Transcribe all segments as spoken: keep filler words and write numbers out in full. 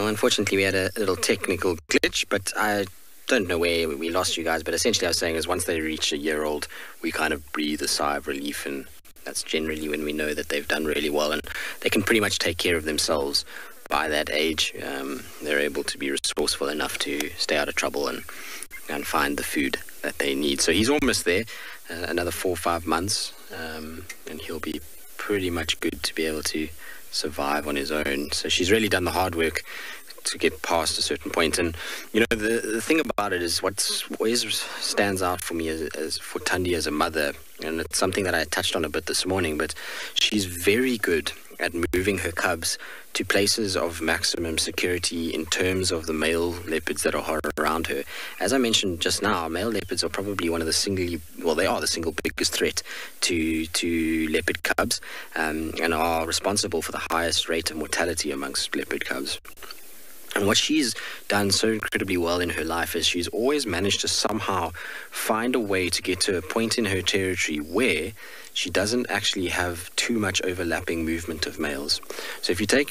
Well, unfortunately, we had a little technical glitch, but I don't know where we lost you guys. But essentially, I was saying is once they reach a year old, we kind of breathe a sigh of relief, and that's generally when we know that they've done really well, and they can pretty much take care of themselves by that age. Um, they're able to be resourceful enough to stay out of trouble and and find the food that they need. So he's almost there, uh, another four or five months, um, and he'll be pretty much good to be able to survive on his own. So she's really done the hard work to get past a certain point. And you know, the, the thing about it is what always stands out for me as, as for Thandi as a mother, and it's something that I touched on a bit this morning, but she's very good at moving her cubs to places of maximum security in terms of the male leopards that are around her. As I mentioned just now, male leopards are probably one of the singly, well, they are the single biggest threat to to leopard cubs, um, and are responsible for the highest rate of mortality amongst leopard cubs. And what she's done so incredibly well in her life is she's always managed to somehow find a way to get to a point in her territory where she doesn't actually have too much overlapping movement of males. So if you take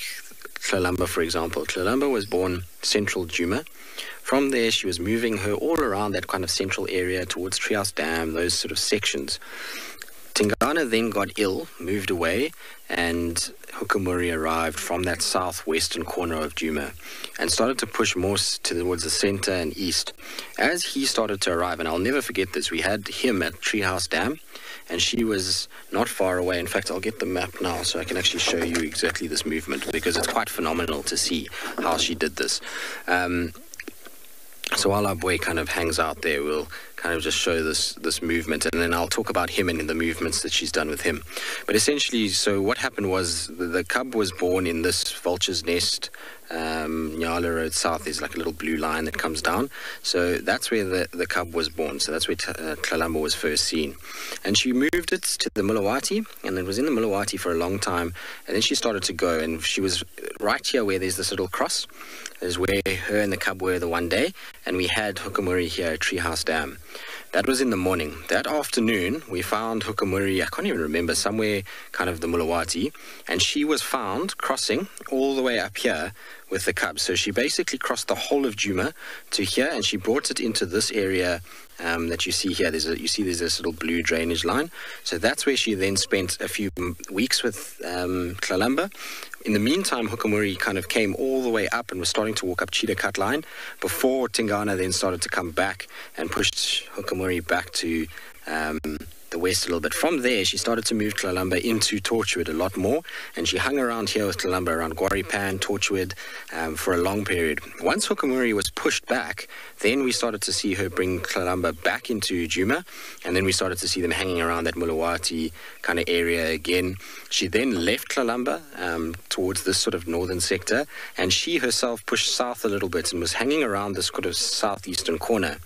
Klolumba, for example, Klolumba was born central Djuma. From there, she was moving her all around that kind of central area towards Treehouse Dam, those sort of sections. Tingana then got ill, moved away, and Hukumuri arrived from that southwestern corner of Djuma and started to push more towards the center and east. As he started to arrive, and I'll never forget this, we had him at Treehouse Dam, and she was not far away. In fact, I'll get the map now so I can actually show you exactly this movement, because it's quite phenomenal to see how she did this. Um, So while our boy kind of hangs out there, we'll kind of just show this this movement, and then I'll talk about him and the movements that she's done with him. But essentially, so what happened was the, the cub was born in this vulture's nest. Um, Nyala Road South is like a little blue line that comes down. So that's where the, the cub was born. So that's where uh, Klolumba was first seen. And she moved it to the Milawati, and it was in the Milawati for a long time. And then she started to go, and she was right here where there's this little cross. There's where her and the cub were the one day. And we had Hukumuri here at Treehouse Dam. That was in the morning. That afternoon, we found Hukumuri, I can't even remember, somewhere kind of the Mulawati, and she was found crossing all the way up here with the cubs. So she basically crossed the whole of Djuma to here, and she brought it into this area um, that you see here. There's a, you see there's this little blue drainage line. So that's where she then spent a few weeks with um, Klolumba. In the meantime, Hukumuri kind of came all the way up and was starting to walk up Cheetah Cut line before Tingana then started to come back and pushed Hukumuri back to um, the west a little bit. From there, she started to move Klolumba into Torchwood a lot more, and she hung around here with Klolumba around Guaripan, Torchwood, um, for a long period. Once Hukumuri was pushed back, then we started to see her bring Klolumba back into Djuma, and then we started to see them hanging around that Mulawati kind of area again. She then left Klolumba um, towards this sort of northern sector, and she herself pushed south a little bit and was hanging around this sort of southeastern corner.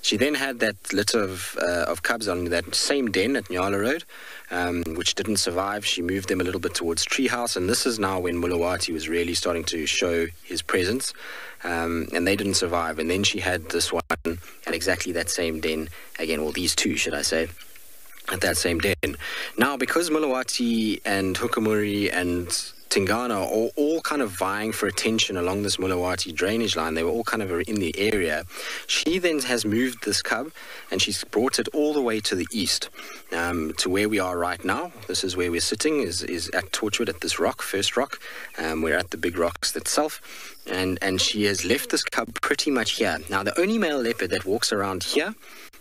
She then had that litter of, uh, of cubs on that same den at Nyala Road, um, which didn't survive. She moved them a little bit towards Treehouse, and this is now when Mulawati was really starting to show his presence, um, and they didn't survive. And then she had this one at exactly that same den again, well, these two, should I say, at that same den. Now, because Mulawati and Hukumuri and Tingana are all kind of vying for attention along this Mulawati drainage line. They were all kind of in the area. She then has moved this cub, and she's brought it all the way to the east, um, to where we are right now. This is where we're sitting, is, is at Torchwood, at this rock, first rock. Um, we're at the big rocks itself. And, and she has left this cub pretty much here. Now, the only male leopard that walks around here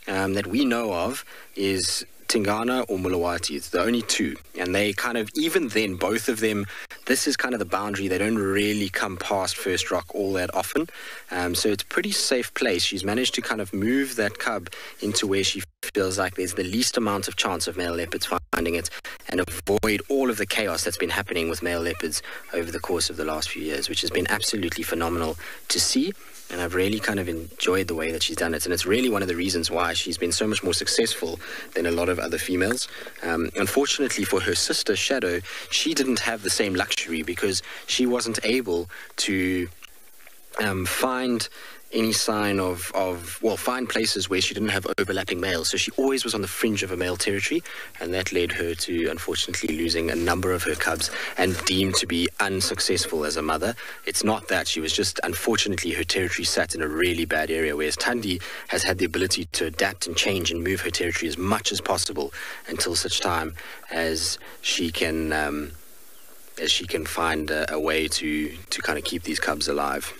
um, that we know of is Tingana or Mulawati. It's the only two, and they kind of, even then, both of them, this is kind of the boundary. They don't really come past first rock all that often, um, so it's a pretty safe place. She's managed to kind of move that cub into where she feels like there's the least amount of chance of male leopards finding it, and avoid all of the chaos that's been happening with male leopards over the course of the last few years, which has been absolutely phenomenal to see. And I've really kind of enjoyed the way that she's done it. And it's really one of the reasons why she's been so much more successful than a lot of other females. Um, unfortunately for her sister, Shadow, she didn't have the same luxury because she wasn't able to um, find any sign of, of, well, find places where she didn't have overlapping males. So she always was on the fringe of a male territory, and that led her to, unfortunately, losing a number of her cubs and deemed to be unsuccessful as a mother. It's not that. She was just, unfortunately, her territory sat in a really bad area, whereas Thandi has had the ability to adapt and change and move her territory as much as possible until such time as she can, um, as she can find a, a way to, to kind of keep these cubs alive.